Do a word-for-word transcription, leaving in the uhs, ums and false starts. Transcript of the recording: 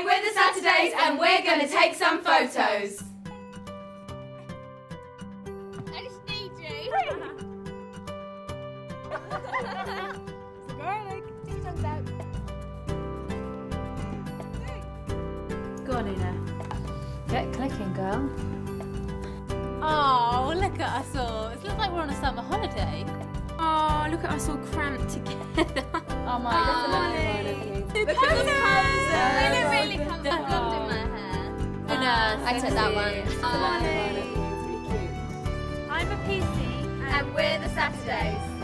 Hi, we're the Saturdays and we're going to take some photos. I just need you. The garlic. Two thumbs out. Go on, Una. Get clicking, girl. Oh, look at us all. It looks like we're on a summer holiday. Oh, look at us all cramped together. Oh my God. Look at the I took that one. Oh, oh, it's really cute. I'm a P C and, and we're the Saturdays.